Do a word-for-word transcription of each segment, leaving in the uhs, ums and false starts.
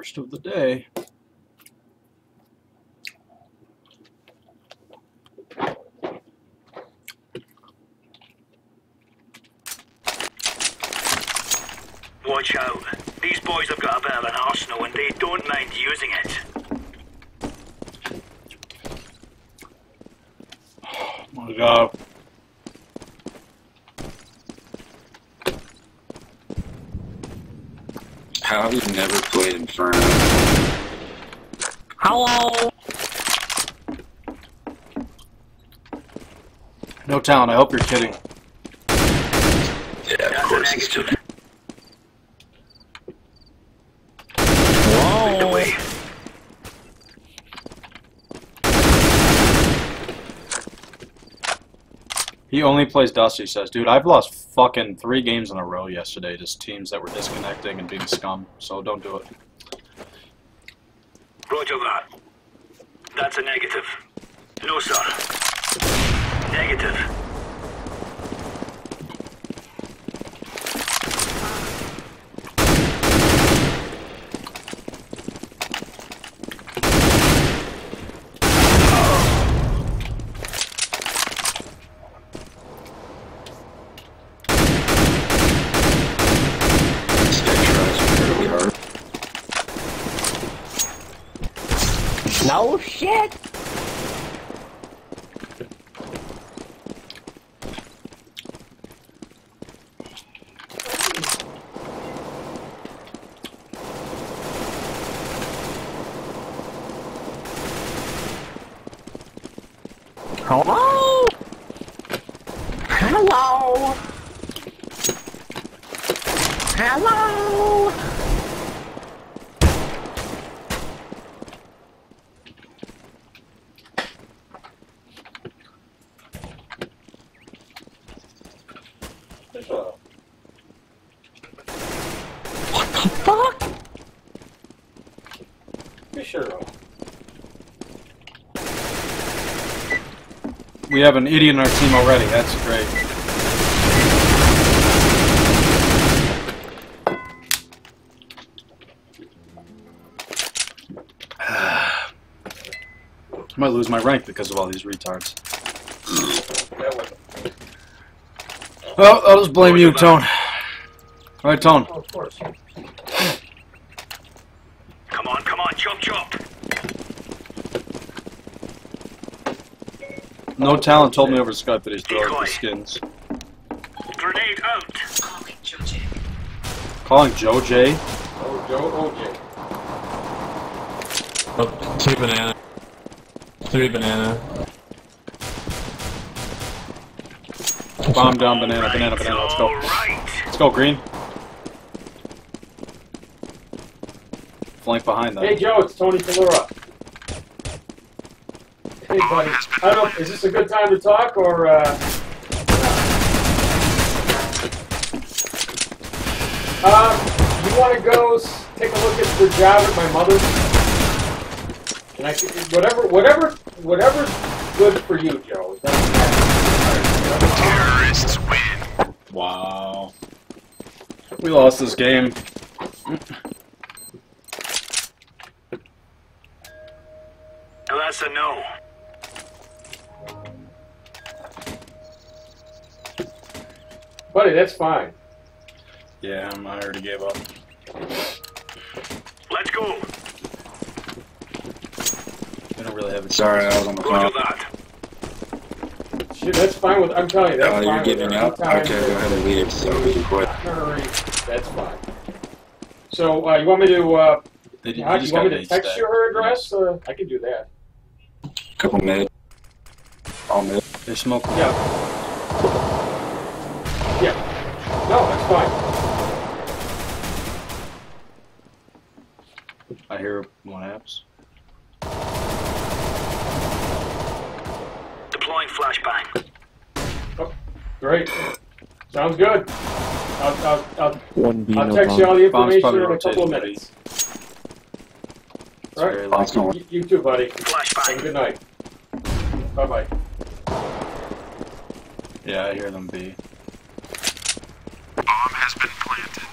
first of the day. Watch out. These boys have got a bit of an arsenal and they don't mind using it. Oh my God. How have you never played Inferno? Hello! No town, I hope you're kidding. Yeah, of That's course he's kidding. Whoa! He only plays Dust, he says. Dude, I've lost fucking three games in a row yesterday, just teams that were disconnecting and being scum, so don't do it. Roger that. That's a negative. No, sir. Negative. No shit! Hello? Hello? Hello? We have an idiot in our team already, that's great. I might lose my rank because of all these retards. Oh, I'll just blame you, Tone. Alright, Tone. Oh, of course. Come on, come on, chop chop! No talent told me over Skype that he's throwing the skins. Grenade out. Calling Joe J. Calling Joe J? Oh, Joe O J. Oh, two banana. Three banana. Bomb down banana, right, banana, banana. Let's go. Right. Let's go, green. Flank behind that. Hey, Joe, it's Tony Fedora. Hey buddy, I don't know, is this a good time to talk, or, uh... Um, you want to go take a look at the job at my mother's? And I can, whatever, whatever, whatever's good for you, Joe. Is that okay? Terrorists win. Wow. We lost this game. Now that's a no. Buddy, that's fine. Yeah, I'm, I already gave up. Let's go. I don't really have it. Sorry, I was on the phone. That. Shit, that's fine with. I'm telling you, that's oh, fine. Oh, you're giving up? Okay, go ahead and leave. So we can quit. That's fine. So uh, you want me to? Uh, they, you, you want me to text you her address? Uh, I can do that. Couple minutes. All minutes. They smoke. Yeah. Yeah. No, that's fine. I hear one apps. Deploying flashbang. Oh, great. Sounds good. I'll, I'll, I'll, I'll text you all the information in a couple of minutes. All right. Awesome. You, you too, buddy. Flashbang. Have a good night. Bye-bye. Yeah, I hear them be. Bomb has been planted.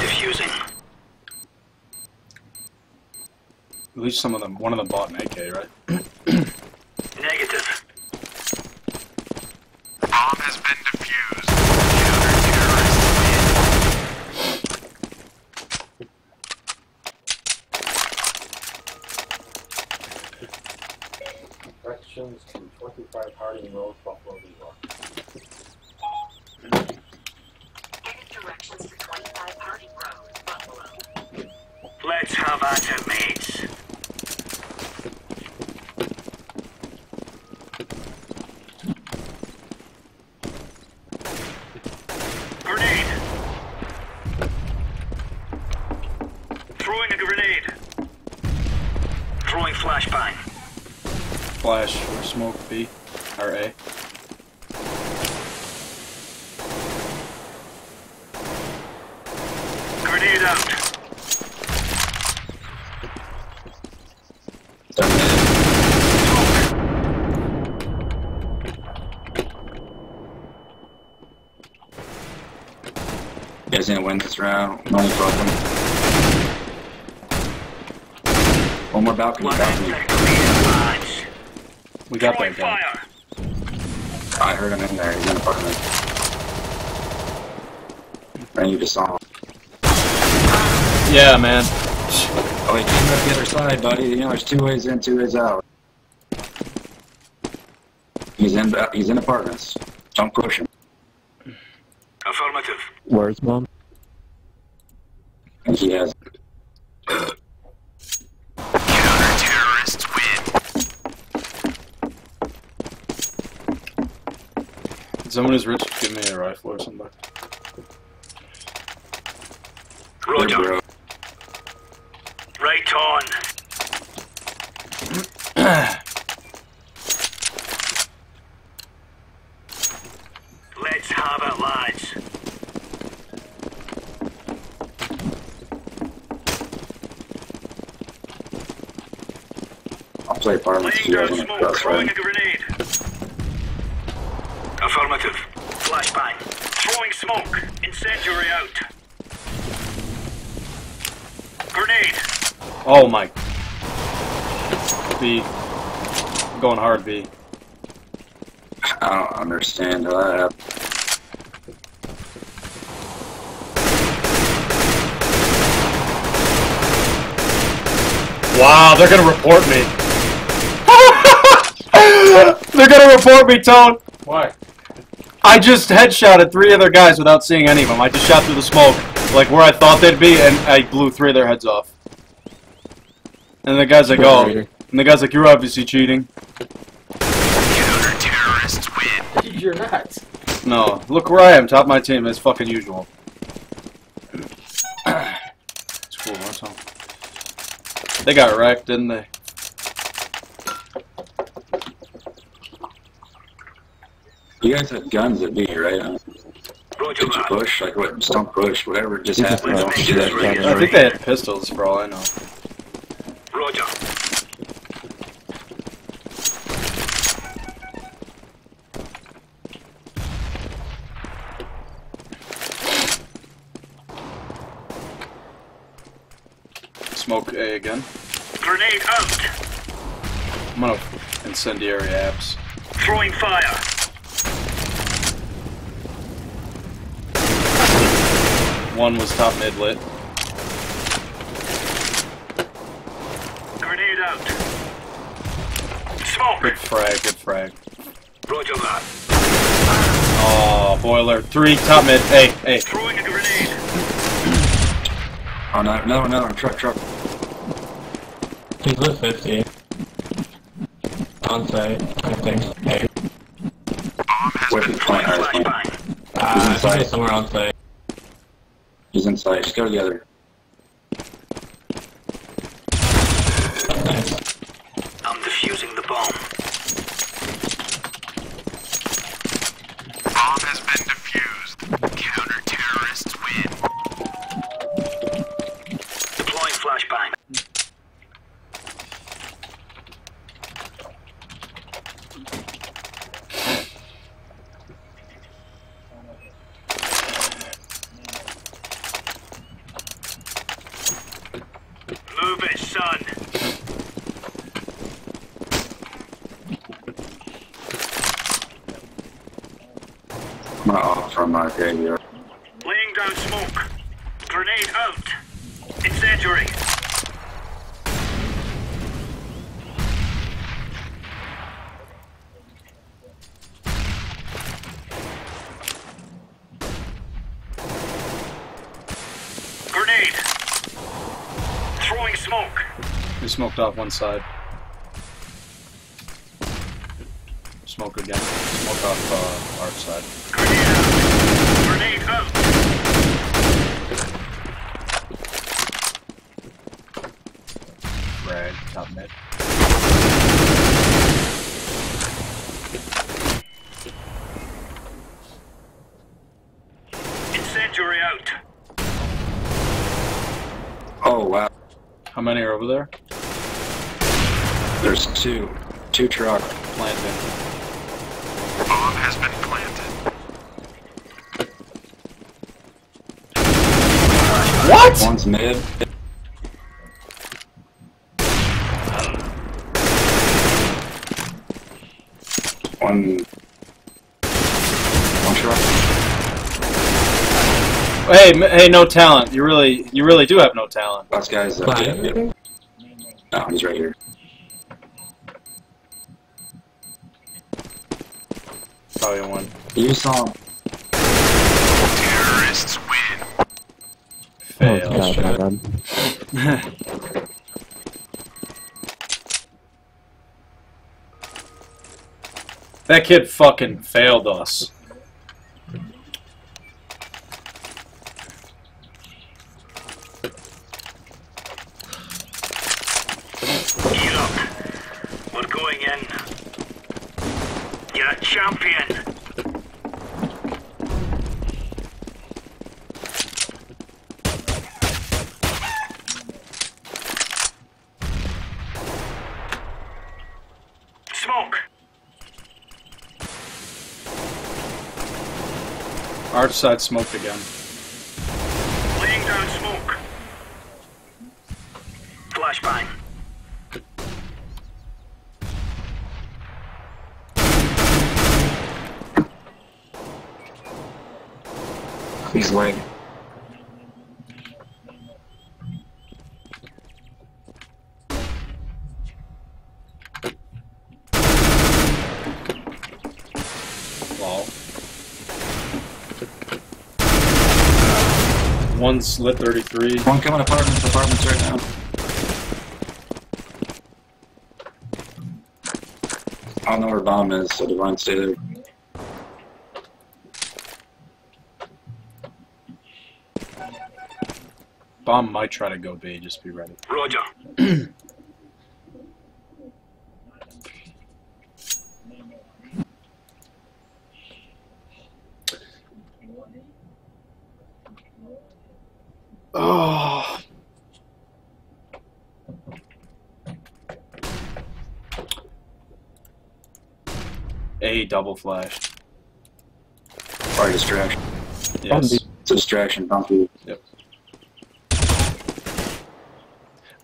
Defusing. At least some of them, one of them bought an A K, right? Negative. Bomb has been defused. Counter-terrorist win. Directions to twenty-five Harding Road, Buffalo, New York. Directions to twenty-five Harding Road, Buffalo. Let's have at it, mates. Flash or smoke B or A. Grenade out. You guys didn't win this round. No problem. One more balcony. Balcony. We got that guy. I heard him in there. He's in the apartment. I need to saw him. Yeah, man. Oh, he came up the other side, buddy. You know, there's two ways in, two ways out. He's in. He's in apartments. Don't push him. Affirmative. Where's mom? I think he has. Someone who's rich, give me a rifle or something. Roger. Right on. Let's have it, lads. I'll play apartments. Throwing a grenade. Affirmative. Flashbang. Throwing smoke. Incendiary out. Grenade. Oh my. B. I'm going hard, B. I don't understand that. Wow, they're gonna report me. They're gonna report me, Tone. Why? I just headshotted three other guys without seeing any of them. I just shot through the smoke, like where I thought they'd be, and I blew three of their heads off. And the guy's like, oh. And the guy's like, you're obviously cheating. Counter-terrorists win. You're not. No. Look where I am, top of my team, as fucking usual. It's cool, that's all. They got wrecked, didn't they? You guys had guns at B, right? Did you push? Like what? Just don't push. Whatever just happened. I think they had pistols for all I know. Roger. Smoke A again. Grenade out. I'm gonna incendiary apps. Throwing fire. One was top mid lit. Grenade out. Smoke. Good frag, good frag. Roger that. Oh, boiler. Three top mid. Hey, hey. Throwing a grenade. Oh, no, no, no. Truck, truck. He's lit fifty. On site, I think. Hey. Where's the point? Uh, he's inside. Somewhere on site. He's inside. Just go to the other. Nice. I'm defusing the bomb. Bomb has been defused. Counter-terrorists win. Deploying flashbang. Move it, son. My ops are not here. Laying down smoke. Grenade out. Incendiary. Smoked off one side. Smoke again. Smoke off uh, our side. Grenade out! Grenade out! Red, top mid. Incendiary out! Oh wow. How many are over there? There's two. Two truck planted. Bomb has been planted. What? One's mid. One. One truck. Hey, hey, no talent. You really, you really do have no talent. Last guy's up. Yeah. Oh, he's right here. Probably one. You saw him. Terrorists win. Fail. Oh, God, God. That kid fucking failed us. Champion! Smoke! Our side smoked again. Laying down smoke. Flashbang. He's laying. Wow. One's lit thirty-three. One coming apartments, apartments right now. I don't know where bomb is, so Divine stay there. Bomb might try to go B, just be ready. Roger. Oh. A double flash. Fire distraction. Yes. It's a distraction, bomb B. Yep.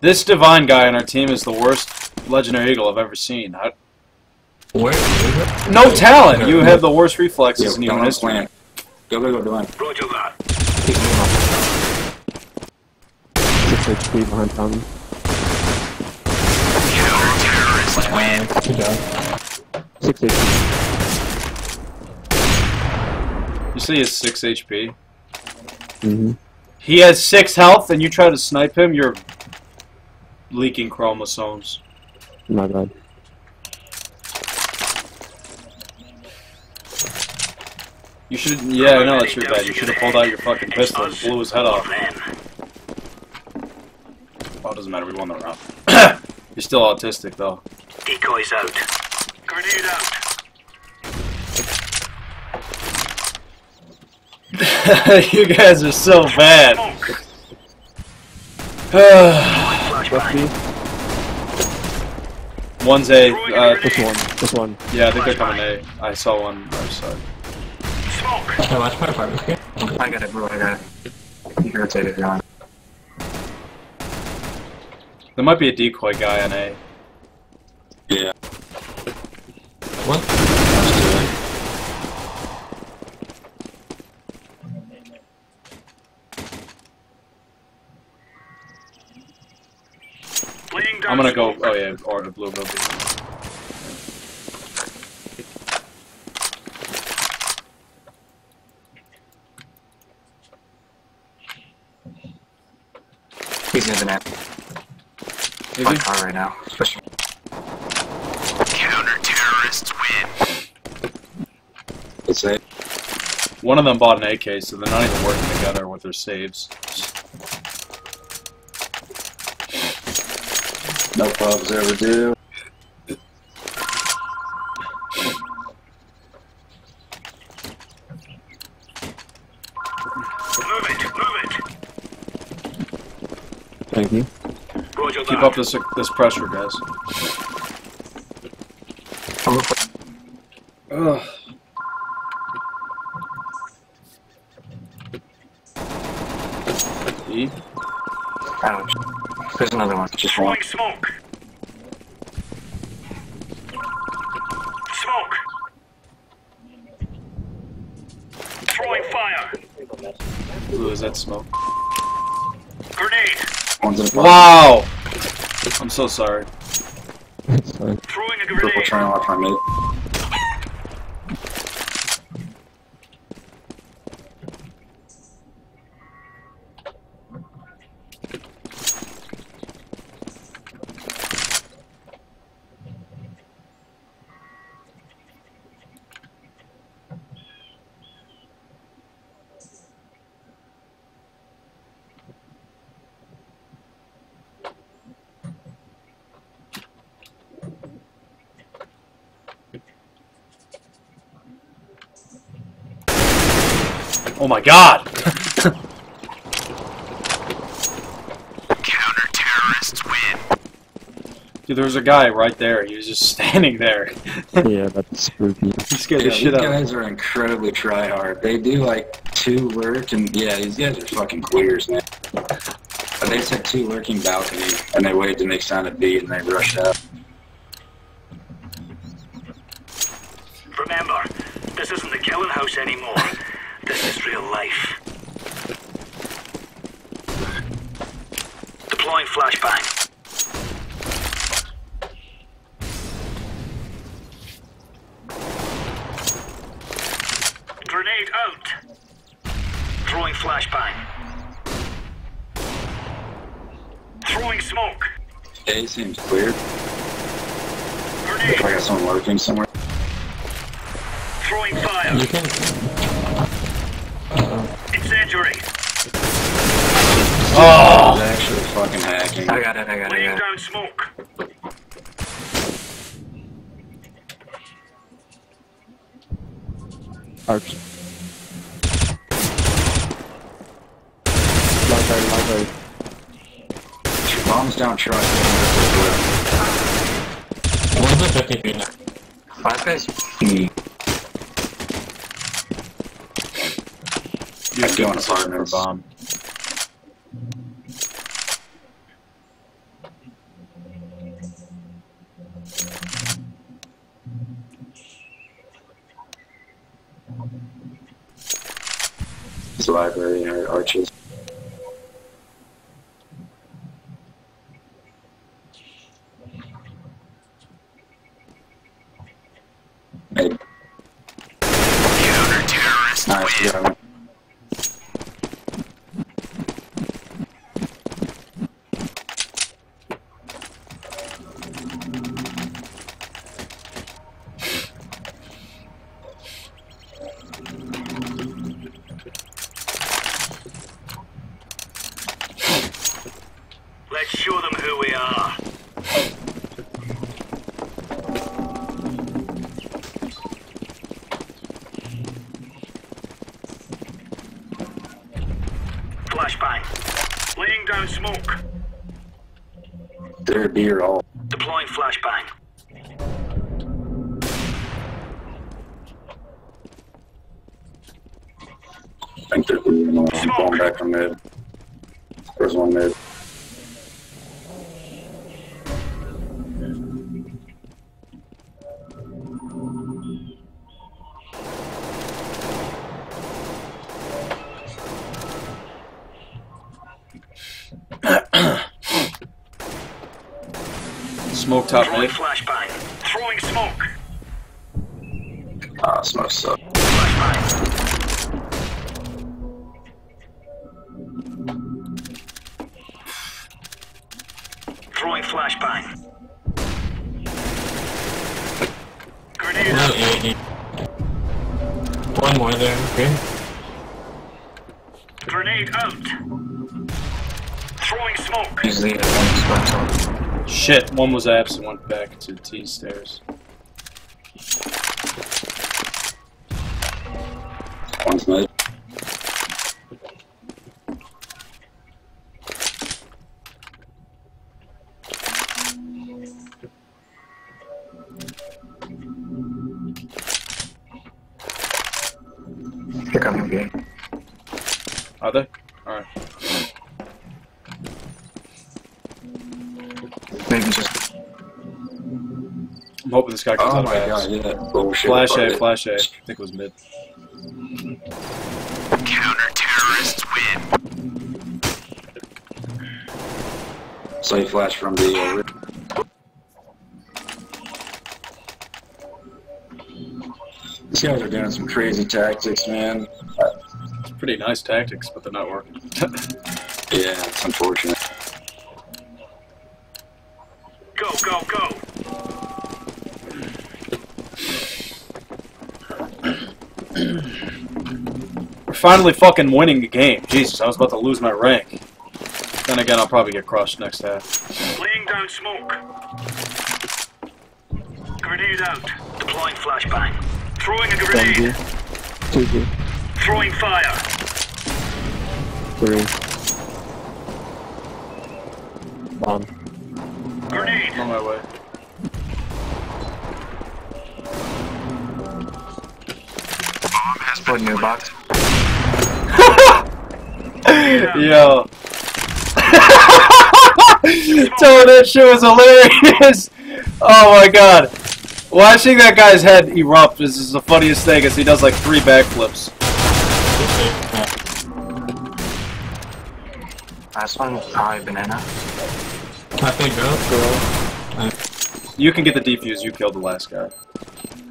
This Divine guy on our team is the worst Legendary Eagle I've ever seen. I... Where? No talent! You have the worst reflexes yeah, in human history. Plan. Go, go, go, Divine. Roger that. six H P behind Tommy. Counter-Terrorist win! six H P. You see his six H P? Mm-hmm. He has six health and you try to snipe him, you're... leaking chromosomes. My bad. You should. Yeah, no, that's your bad. You should have pulled out your fucking pistol and blew his head off. Oh, it doesn't matter. We won the round. You're still autistic, though. Decoys out. Grenade out. You guys are so bad. One's A, uh, this one, this one. Yeah, I think they're coming A. I saw one on the other side. Smoke! I got it, bro, I got it. I'm irritated, John. There might be a decoy guy on A. Yeah. What? I'm gonna go. Oh yeah, or the blue building. He's in the map. Is he? Car right now. Especially. Counter-terrorists win. That's it. One of them bought an A K, so they're not even working together with their saves. No pubs ever do. Move it, move it. Thank you. Roger. Keep up this this pressure, guys. Ugh. E. Ouch. There's another one. Just one. Smoke. Smoke. Throwing fire. Ooh, is that smoke? Grenade. Wow. I'm so sorry. Sorry. Throwing a grenade. We're trying to watch our mate. Oh my God! Counter-terrorists win. Dude, there was a guy right there. He was just standing there. Yeah, that's spooky. He scared yeah, the shit out of me. These guys are incredibly try-hard. They do like two lurk and yeah, these guys are fucking queers, man. But they said two lurking balcony, and they waited to make sound of B, and they rushed up. Remember, this isn't the killing house anymore. This is real life. Deploying flashbang. Grenade out. Throwing flashbang. Throwing smoke. A seems cleared. Grenade. Looks like I got someone lurking somewhere. Throwing fire. You can. Incendiary. Oh! That's actually fucking hacking. I got it, I got it. Laying down smoke. Arch. My turn, my turn. Bombs down, truck. Where's the fifty now? Five guys? You're doing a partner bomb. It's a library or arches. Hey. Counter-terrorist. Nice, yeah. Show them who we are. Flashbang. Laying down smoke. They're beer all. Deploying flashbang. I think there's one back from mid. There's one mid. Smoke top right. Flashbang. Throwing smoke. Ah, smoke sucks. Flashbang. Throwing flashbang. Grenade. One more there, okay. Grenade out. Throwing smoke. Usually one smoke's on. Shit, one was absent, went back to the T stairs. One's nice. They're coming again. Are they? Alright. Maybe just. I'm hoping this guy comes oh out of ass. Oh my god, yeah. Bullshit. Flash A, flash A. I think it was mid. Counter-terrorists win. So you flash from the. Uh, These guys are doing some crazy tactics, man. It's pretty nice tactics, but they're not working. Yeah, it's unfortunate. Go, go, go! We're finally fucking winning the game. Jesus, I was about to lose my rank. Then again, I'll probably get crushed next half. Laying down smoke. Grenade out. Deploying flashbang. Throwing a grenade. Thank you. Throwing fire. Three. Bomb. Grenade. On my way. Bomb has put new box. Yo. Tony, that shit was hilarious. Oh my god. Watching that guy's head erupt is, is the funniest thing, as he does like three backflips. Last one was probably banana. I think girl, girl. You can get the defuse. You killed the last guy.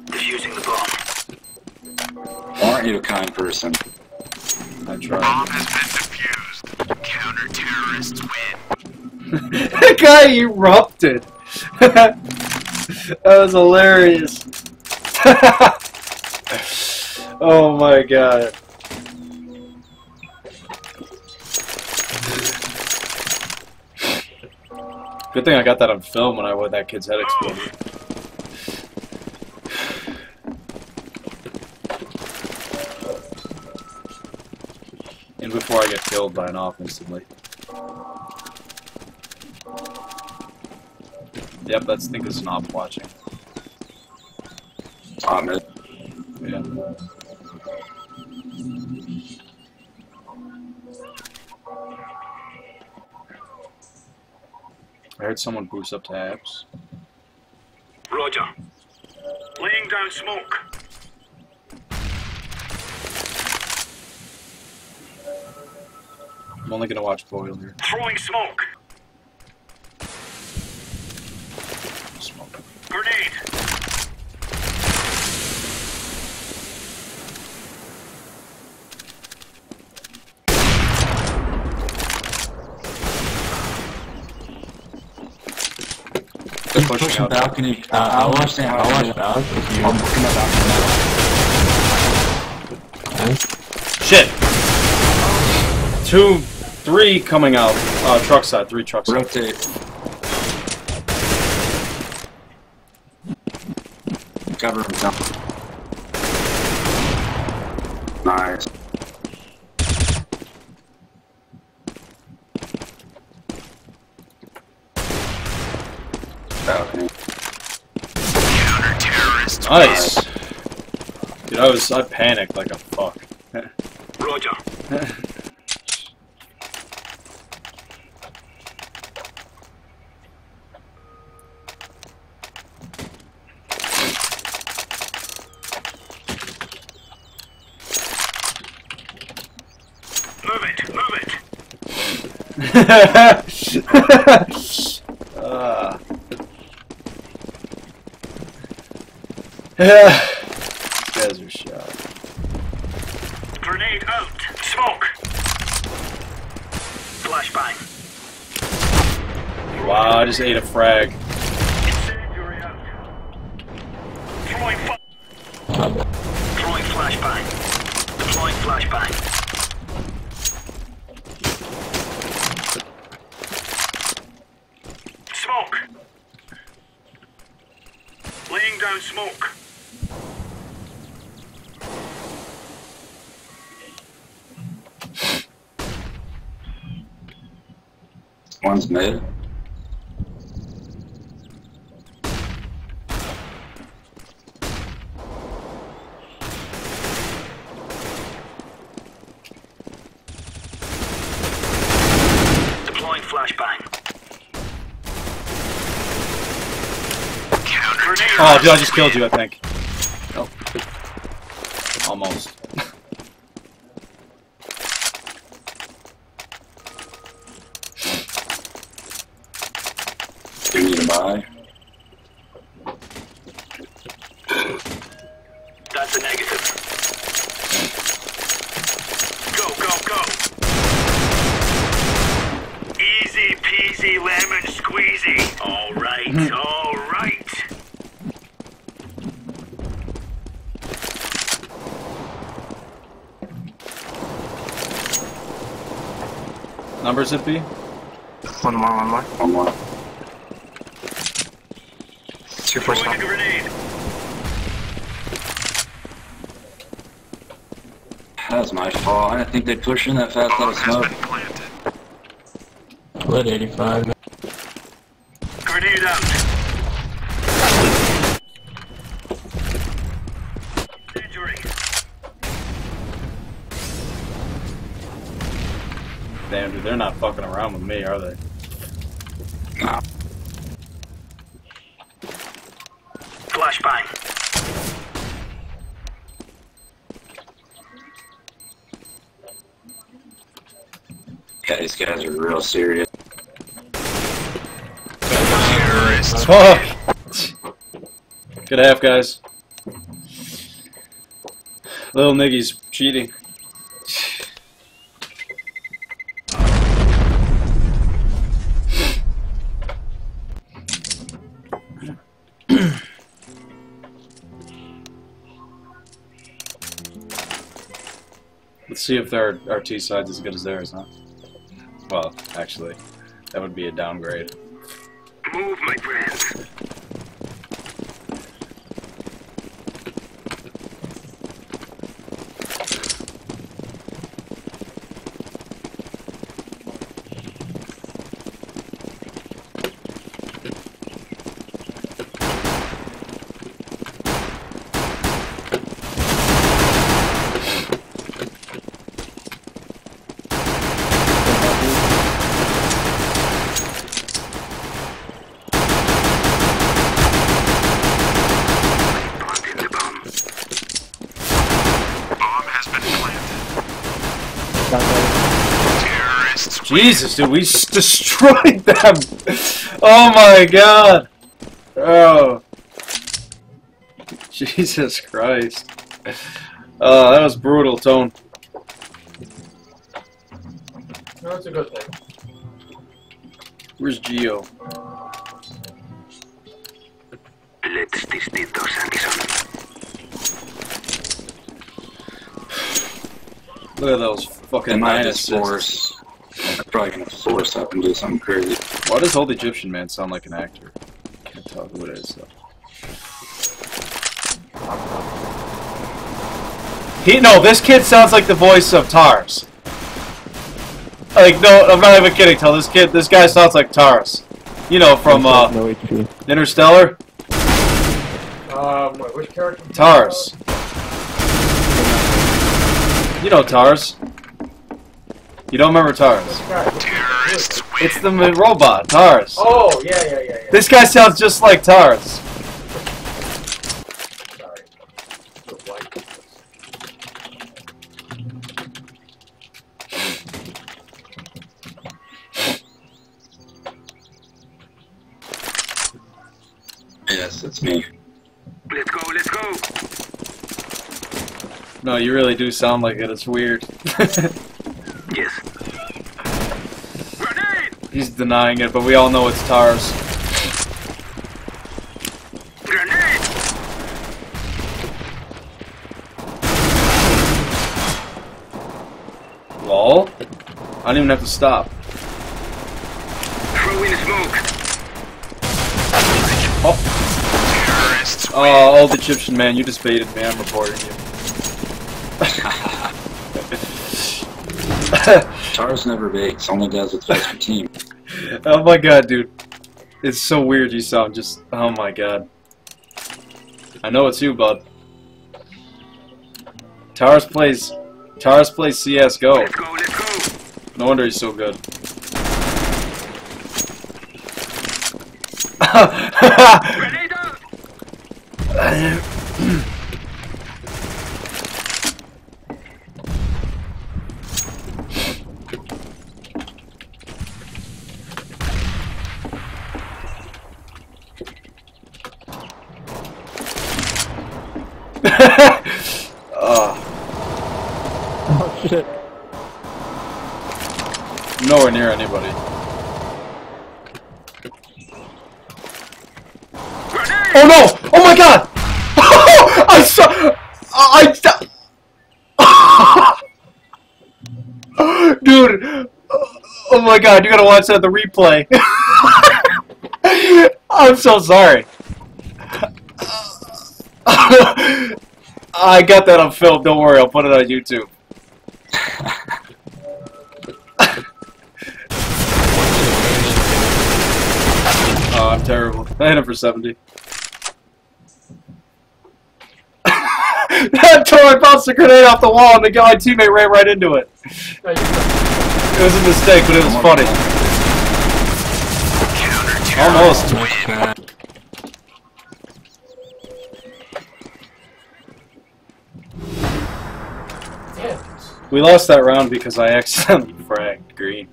Defusing the bomb. Aren't you a kind person? I tried. Bomb has been defused. Counter terrorists win. That guy erupted. That was hilarious. Oh my god. Good thing I got that on film when I wore that kid's head exploded. And before I get killed by an off instantly. Yep, that's, I think it's an op watching. On it. Yeah. I heard someone boost up tabs. Roger. Laying down smoke. I'm only gonna watch Boyle here. Throwing smoke. Grenade. Pushing, pushing out. Balcony. Uh, I'll watch that. I'll watch balcony. I'm pushing the balcony. Okay. Shit. Two, three coming out. Uh, truck side. Three truck side. Rotate. Cover himself. Nice. Balcony. Counter terrorists. Nice. Dude, I was I panicked like a fuck. Roger. Move it, move it! uh. Yeah. Desert shot. Grenade out. Smoke. Flashbang. Wow, I just ate a frag. Incendiary out. Throwing fire. Throwing flashbang. Deploying flashbang. Down smoke. One's mid. Deploying flashbang. Oh, dude, I just killed you, I think. Nope. Almost. Do you need a buy? That's a negative. Go, go, go. Easy peasy lemon squeezy. All right, all right. Numbers it be? One more, one more. One more. Two for stop. That was my fault. I didn't think they'd push in that fast out of smoke. Let eighty-five. Grenade out. Injury. Damn, dude, they're not fucking around with me, are they? Nah. Flashbang. Yeah, these guys are real serious. Terrorists. Fuck! Good half, guys. Little niggies cheating. See if their our T side's as good as theirs, huh? Well, actually, that would be a downgrade. Move, my friend. Jesus, dude, we destroyed them! Oh my god! Oh. Jesus Christ. Uh, that was brutal, Tone. No, it's a good thing. Where's Geo? Let's distinct Anderson. Look at those fucking minus force. Probably gonna force up and do something crazy. Why does old Egyptian man sound like an actor? Can't tell who it is though. He no, this kid sounds like the voice of T A R S. Like no, I'm not even kidding. Tell this kid, this guy sounds like T A R S. You know from uh, Interstellar. Um, which character? T A R S. You know T A R S. You don't remember T A R S? Terrorists win. It's the robot, T A R S. Oh, yeah, yeah, yeah, yeah. This guy sounds just like T A R S. Sorry. Yes, that's me. Let's go, let's go! No, you really do sound like it. It's weird. Yes. Grenade! He's denying it, but we all know it's TARS. Grenade! Lol. I don't even have to stop. Throw in the smoke. Oh. Terrorists. Oh, old Egyptian man, you just baited me. I'm reporting you. TARS never baits, only does with the extra team. Oh my god, dude. It's so weird you sound just... Oh my god. I know it's you, bud. TARS plays... TARS plays C S G O. Let's go, let's go. No wonder he's so good. Grenade! Oh. Oh shit. Nowhere near anybody. Oh no! Oh my god! Oh, I saw. I. I Dude! Oh my god! You gotta watch that the replay. I'm so sorry. I got that on film, don't worry, I'll put it on YouTube. Oh, I'm terrible. I hit him for seventy. That toy bounced the grenade off the wall and the guy teammate ran right into it. It was a mistake, but it was funny. Almost. We lost that round because I accidentally fragged green.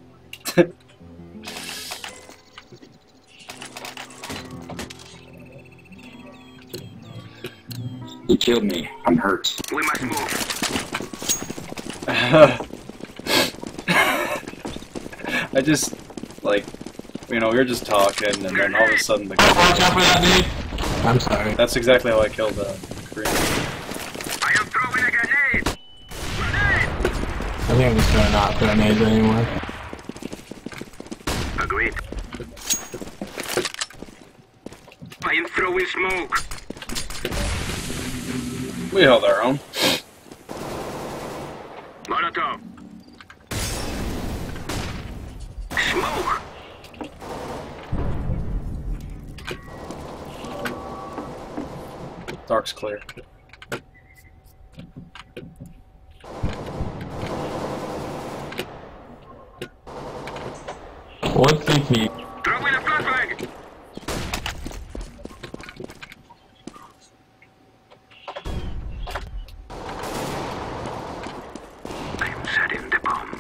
He killed me. I'm hurt. We must move. I just, like, you know, we were just talking, and then all of a sudden the guy. Watch out for that dude. I'm sorry. That's exactly how I killed the green. I think I'm just gonna not put a nade anymore. Agreed. I am throwing smoke. We held our own. Molotov. Smoke. Dark's clear. What T P? Throw in a flashbang! I'm setting the bomb.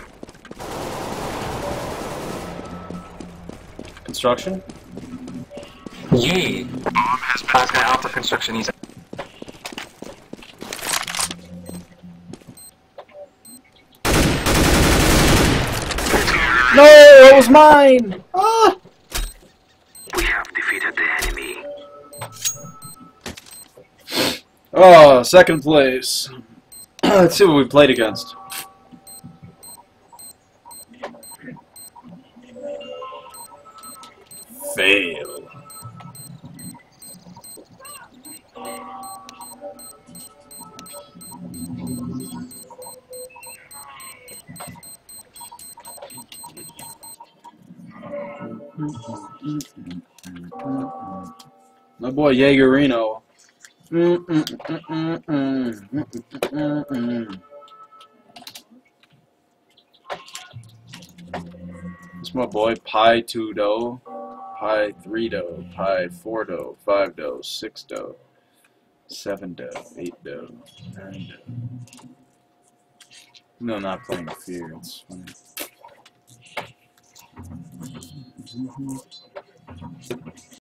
Construction? Yay! Bomb has been set out for construction. He's no, it was mine! Ah! We have defeated the enemy. Oh, second place. Let's see what we played against. Fail. My boy Jaegerino. It's my boy Pi two dough, Pi three dough, Pi four dough, five dough, six dough, seven dough, eight dough, nine dough. No, not playing the fear. It's funny. Mm-hmm.